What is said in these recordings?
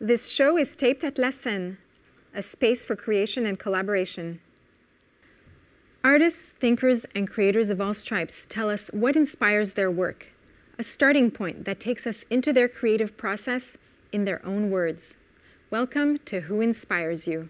This show is taped at La Cenne, a space for creation and collaboration. Artists, thinkers, and creators of all stripes tell us what inspires their work, a starting point that takes us into their creative process in their own words. Welcome to Who Inspires You.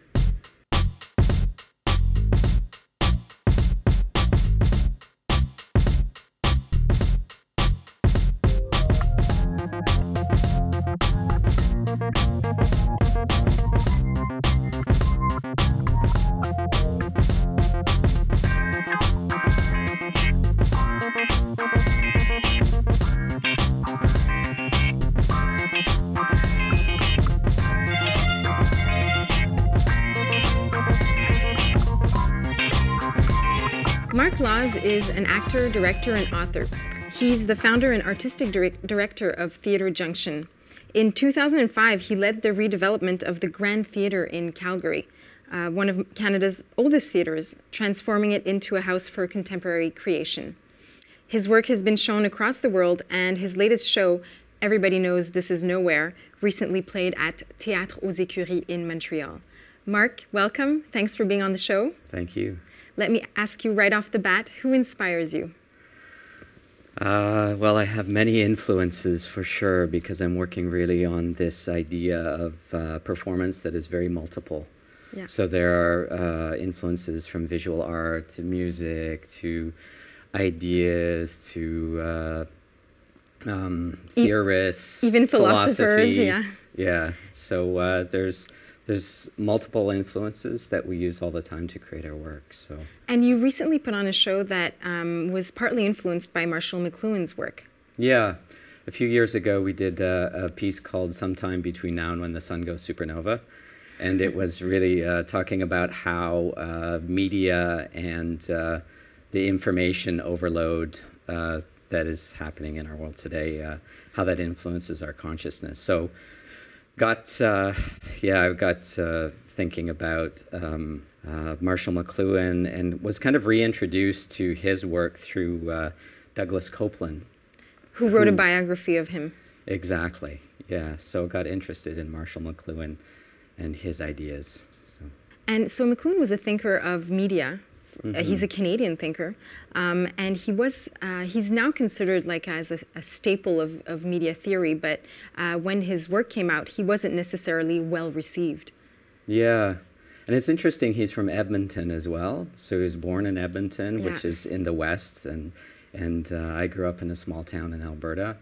Is an actor, director, and author. He's the founder and artistic director of Theatre Junction. In 2005, he led the redevelopment of the Grand Theatre in Calgary, one of Canada's oldest theatres, transforming it into a house for contemporary creation. His work has been shown across the world, and his latest show, Everybody Knows This Is Nowhere, recently played at Théâtre aux Écuries in Montreal. Marc, welcome. Thanks for being on the show. Thank you. Let me ask you right off the bat, who inspires you? Well, I have many influences for sure, because I'm working really on this idea of performance that is very multiple. Yeah. So there are influences from visual art to music to ideas to theorists, even philosophers. Yeah. Yeah. So there's multiple influences that we use all the time to create our work. So. And you recently put on a show that was partly influenced by Marshall McLuhan's work. Yeah. A few years ago, we did a piece called Sometime Between Now and When the Sun Goes Supernova. And it was really talking about how media and the information overload that is happening in our world today, how that influences our consciousness. So. I got thinking about Marshall McLuhan and was kind of reintroduced to his work through Douglas Copeland. Who wrote a biography of him. Exactly, yeah. So got interested in Marshall McLuhan and his ideas. So. And so McLuhan was a thinker of media. Mm-hmm. He's a Canadian thinker, and he was—he's now considered like as a staple of media theory. But when his work came out, he wasn't necessarily well received. Yeah, and it's interesting. He's from Edmonton as well, so he was born in Edmonton, yeah. Which is in the West, and I grew up in a small town in Alberta,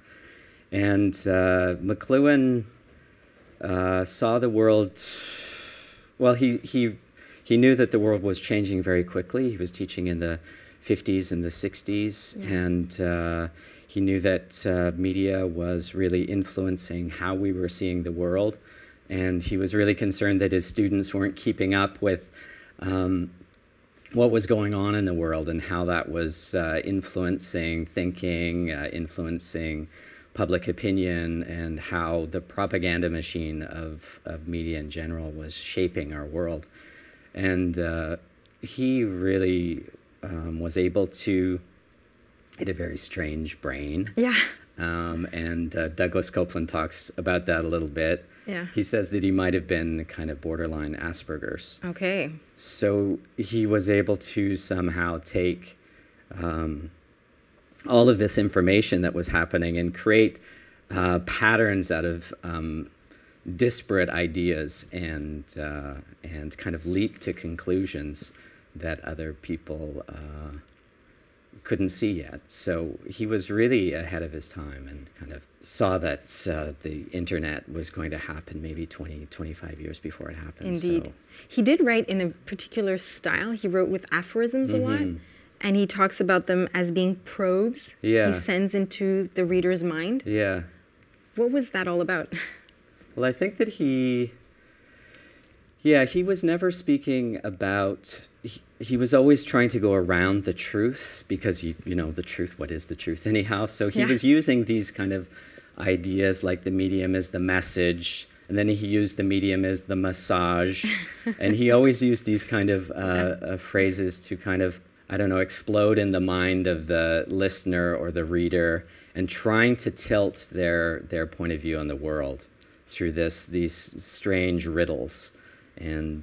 and McLuhan saw the world. Well, he knew that the world was changing very quickly. He was teaching in the 50s and the 60s, yeah. And he knew that media was really influencing how we were seeing the world. And he was really concerned that his students weren't keeping up with what was going on in the world and how that was influencing thinking, influencing public opinion, and how the propaganda machine of media in general was shaping our world. And he really was able to, he had a very strange brain. Yeah. And Douglas Copeland talks about that a little bit. Yeah. He says that he might have been kind of borderline Asperger's. Okay. So he was able to somehow take all of this information that was happening and create patterns out of disparate ideas and kind of leap to conclusions that other people couldn't see yet. So he was really ahead of his time and kind of saw that the internet was going to happen maybe 20, 25 years before it happened. Indeed. So. He did write in a particular style. He wrote with aphorisms a lot, and he talks about them as being probes. Yeah. He sends into the reader's mind. Yeah. What was that all about? Well, I think that he was never speaking about, he was always trying to go around the truth, because, you know, the truth, what is the truth anyhow? So he was using these kind of ideas like the medium is the message, and then he used the medium as the massage, and he always used these kind of phrases to kind of, I don't know, explode in the mind of the listener or the reader, and trying to tilt their point of view on the world. through these strange riddles, and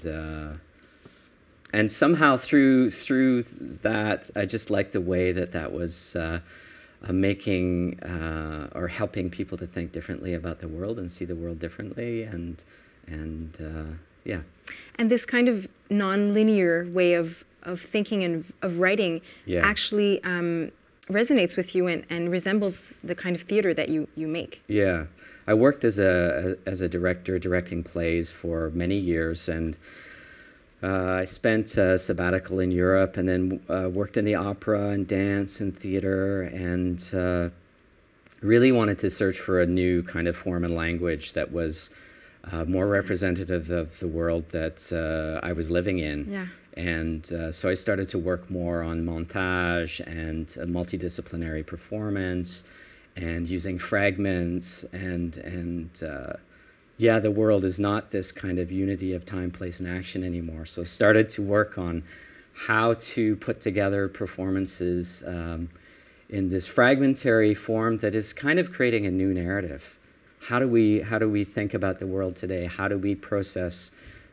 somehow through that, I just like the way that was making or helping people to think differently about the world and see the world differently, and yeah. And this kind of non-linear way of thinking and of writing, yeah, actually resonates with you and resembles the kind of theater that you make. Yeah, I worked as a director directing plays for many years, and I spent a sabbatical in Europe, and then worked in the opera and dance and theater, and really wanted to search for a new kind of form and language that was more representative of the world that I was living in. Yeah. And so I started to work more on montage and multidisciplinary performance and using fragments, and yeah, the world is not this kind of unity of time, place, and action anymore. So I started to work on how to put together performances in this fragmentary form that is kind of creating a new narrative. How do we think about the world today? How do we process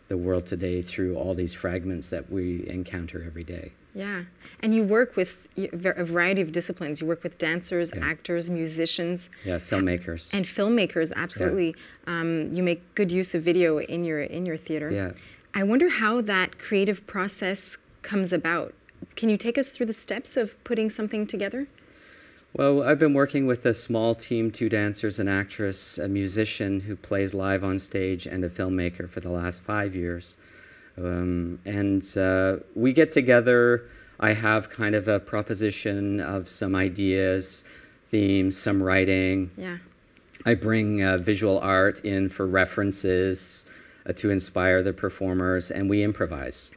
the world today through all these fragments that we encounter every day? Yeah, and you work with a variety of disciplines. You work with dancers, yeah, actors, musicians. Yeah, filmmakers. And filmmakers, absolutely. Yeah. You make good use of video in your theater. Yeah. I wonder how that creative process comes about. Can you take us through the steps of putting something together? Well, I've been working with a small team, 2 dancers, an actress, a musician who plays live on stage, and a filmmaker for the last 5 years. We get together. I have kind of a proposition of some ideas, themes, some writing. Yeah. I bring visual art in for references to inspire the performers, and we improvise.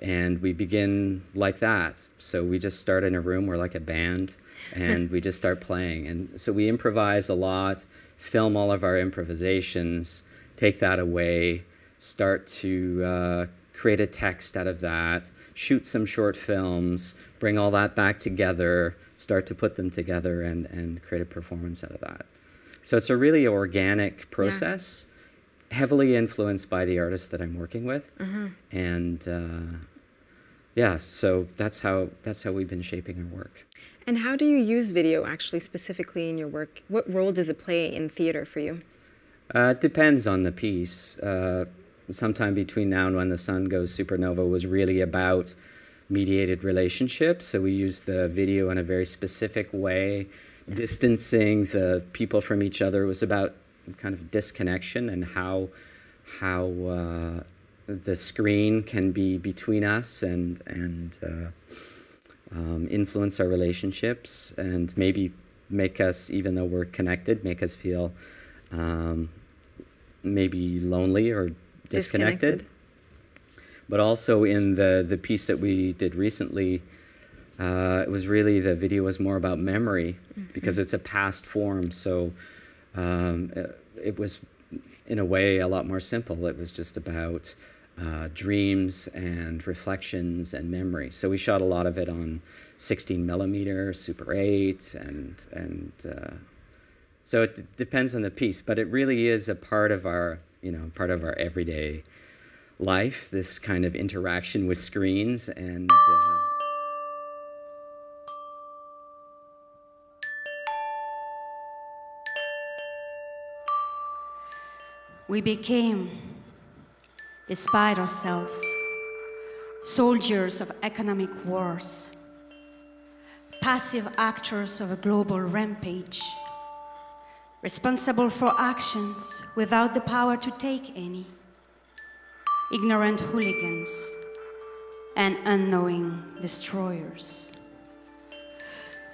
And we begin like that. So we just start in a room. We're like a band. And we just start playing. And so we improvise a lot, film all of our improvisations, take that away, start to create a text out of that, shoot some short films, bring all that back together, start to put them together and create a performance out of that. So it's a really organic process, yeah, heavily influenced by the artist that I'm working with. Uh-huh. And yeah, so that's how we've been shaping our work. And how do you use video actually specifically in your work? What role does it play in theater for you? It depends on the piece. Sometime between now and When the Sun Goes Supernova was really about mediated relationships. So we used the video in a very specific way. Yeah. Distancing the people from each other was about kind of disconnection and how the screen can be between us and influence our relationships, and maybe make us, even though we're connected, make us feel maybe lonely or disconnected. But also in the piece that we did recently, it was really, the video was more about memory, mm-hmm, because it's a past form. So it was, in a way, a lot more simple. It was just about dreams and reflections and memory. So we shot a lot of it on 16mm, Super 8, and so it depends on the piece, but it really is a part of our, part of our everyday life. This kind of interaction with screens and. We became, despite ourselves, soldiers of economic wars, passive actors of a global rampage, responsible for actions without the power to take any, ignorant hooligans and unknowing destroyers,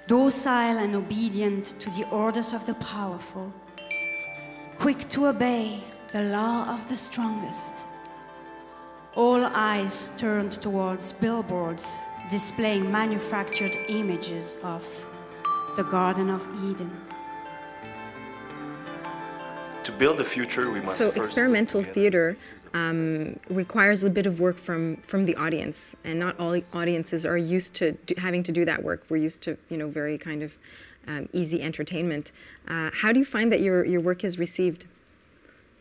docile and obedient to the orders of the powerful, quick to obey the law of the strongest. All eyes turned towards billboards displaying manufactured images of the Garden of Eden. To build a future, we must. So experimental theater requires a bit of work from the audience, and not all audiences are used to having to do that work. We're used to, very kind of easy entertainment. How do you find that your work is received?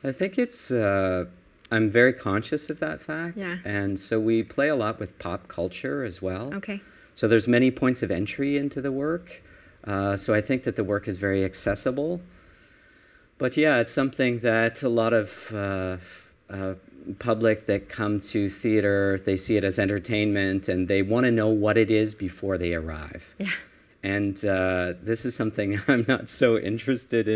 I think it's, I'm very conscious of that fact. Yeah. And so we play a lot with pop culture as well. Okay. So there's many points of entry into the work. So I think that the work is very accessible. But yeah, it's something that a lot of public that come to theater, they see it as entertainment and they want to know what it is before they arrive. Yeah. And this is something I'm not so interested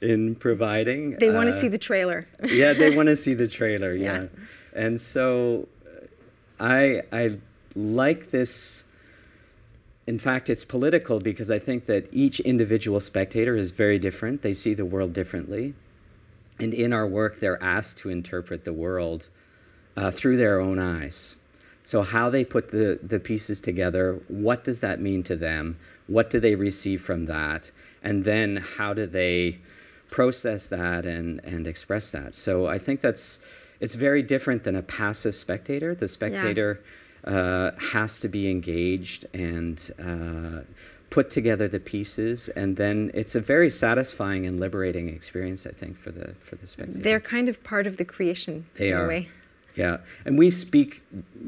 in providing. They want to see the trailer. Yeah, they want to see the trailer, yeah. And so I like this. In fact, it's political because I think that each individual spectator is very different. They see the world differently. And in our work, they're asked to interpret the world through their own eyes. So how they put the pieces together, what does that mean to them? What do they receive from that? And then how do they process that and express that? So I think that's, it's very different than a passive spectator. The spectator has to be engaged and put together the pieces, and then it's a very satisfying and liberating experience, I think, for the spectator. They're kind of part of the creation in a way. Yeah, and we speak,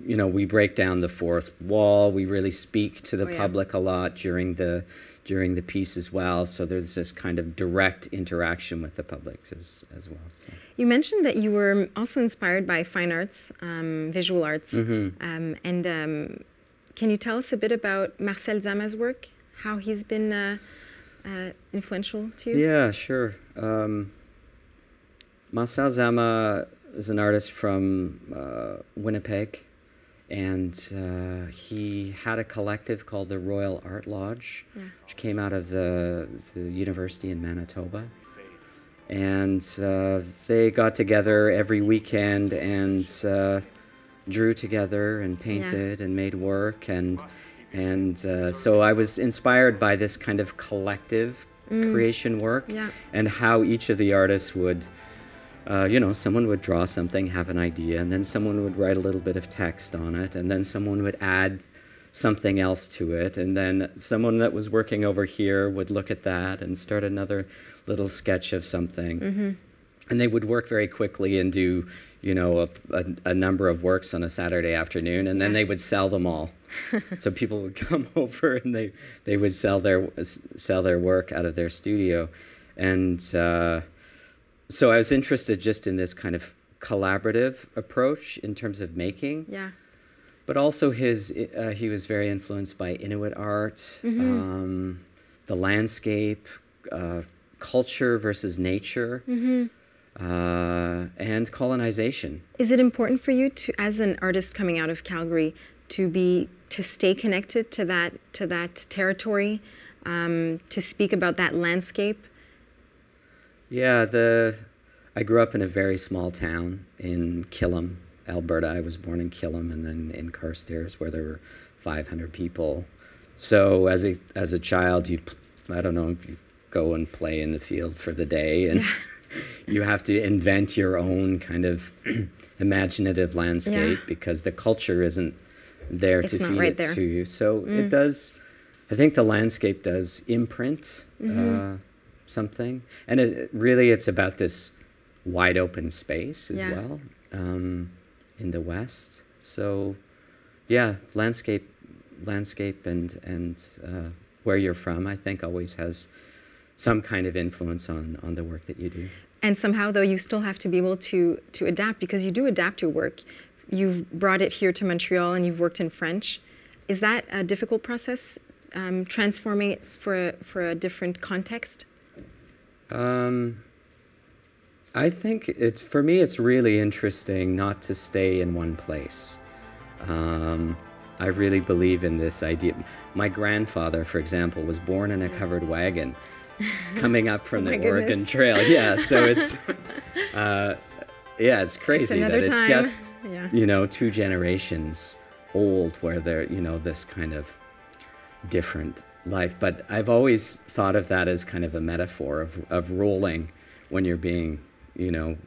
you know, we break down the fourth wall. We really speak to the public a lot during the piece as well. So there's this kind of direct interaction with the public as well. So. You mentioned that you were also inspired by fine arts, visual arts. Mm-hmm. Can you tell us a bit about Marcel Zama's work, how he's been influential to you? Yeah, sure. Marcel Zama is an artist from Winnipeg, and he had a collective called the Royal Art Lodge, which came out of the university in Manitoba. And they got together every weekend and drew together and painted and made work. And so I was inspired by this kind of collective creation work and how each of the artists would you know, someone would draw something, have an idea, and then someone would write a little bit of text on it, and then someone would add something else to it, and then someone that was working over here would look at that and start another little sketch of something. Mm-hmm. And they would work very quickly and do, you know, a number of works on a Saturday afternoon, and then they would sell them all. So people would come over and they would sell their work out of their studio. And so I was interested just in this kind of collaborative approach in terms of making. Yeah. But also he was very influenced by Inuit art, the landscape, culture versus nature, and colonization. Is it important for you to, as an artist coming out of Calgary, to stay connected to that territory, to speak about that landscape? Yeah, I grew up in a very small town in Killam, Alberta. I was born in Killam and then in Carstairs, where there were 500 people. So as a child, you go and play in the field for the day, and you have to invent your own kind of imaginative landscape because the culture isn't there to feed it to you. So it does. I think the landscape does imprint. Something, and it's about this wide open space as well in the West. So, yeah, landscape, and where you're from, I think, always has some kind of influence on the work that you do. And somehow, though, you still have to be able to adapt, because you do adapt your work. You've brought it here to Montreal, and you've worked in French. Is that a difficult process, transforming it for a different context? I think for me, it's really interesting not to stay in one place. I really believe in this idea. My grandfather, for example, was born in a covered wagon coming up from the Oregon Trail. Yeah, so it's, yeah, it's crazy that it's just, you know, 2 generations old where they're, you know, this kind of different life. But I've always thought of that as kind of a metaphor of rolling when you're being, you know,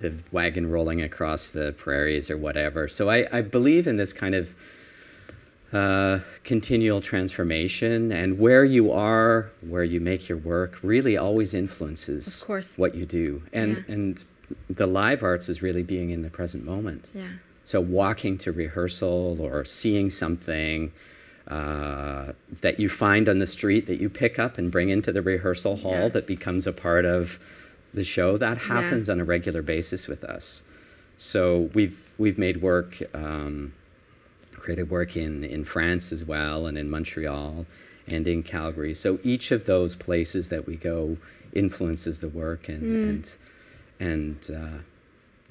the wagon rolling across the prairies or whatever. So I believe in this kind of continual transformation, and where you are, where you make your work, really always influences what you do. And yeah. and the live arts is really being in the present moment. Yeah. So walking to rehearsal or seeing something that you find on the street that you pick up and bring into the rehearsal hall yeah. that becomes a part of the show, that happens yeah. on a regular basis with us. So we've made work, created work in France as well, and in Montreal and in Calgary. So each of those places that we go influences the work and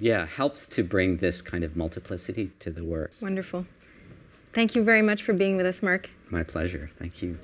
yeah, helps to bring this kind of multiplicity to the work. Wonderful. Thank you very much for being with us, Mark. My pleasure. Thank you.